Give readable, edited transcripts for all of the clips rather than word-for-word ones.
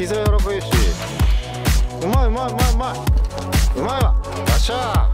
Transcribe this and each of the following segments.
膝喜ぶし、うまいうまいうまいうまいうまいわ。よっしゃ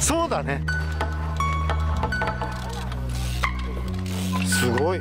そうだね。すごい。